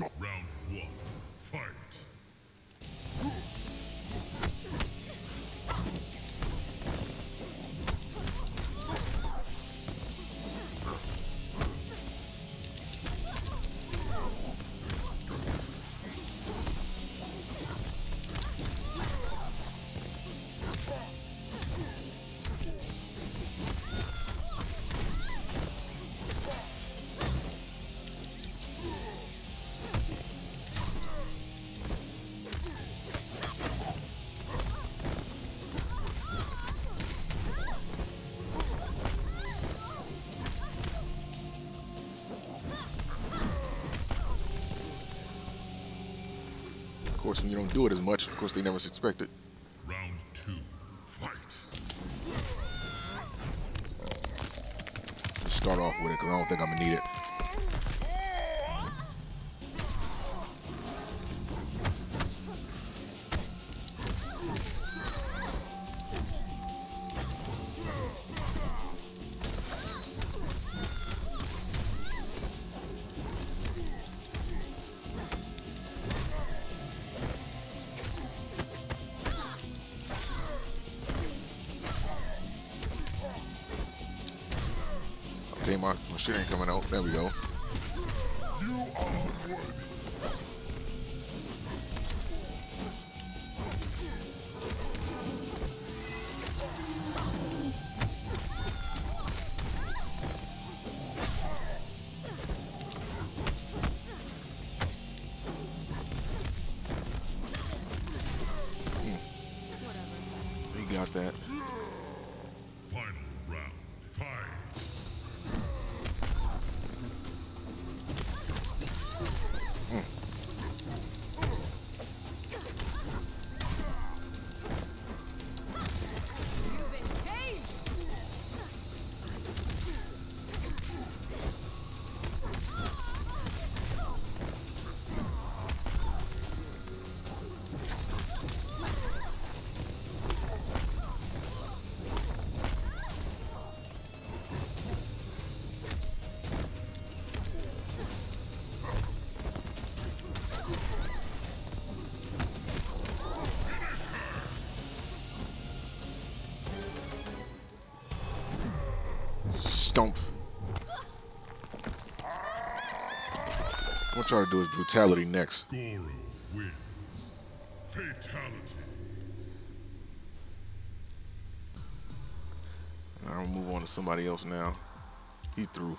Round 1, fight! Of course, when you don't do it as much, of course, they never suspect it. Round 2, fight. Start off with it, because I don't think I'm going to need it. Okay, my shit ain't coming out. There we go. You are worthy. Whatever. They got that. Final round. Fight. Stomp. What y'all do is brutality next. Goro wins. Fatality. I'll move on to somebody else now. He threw.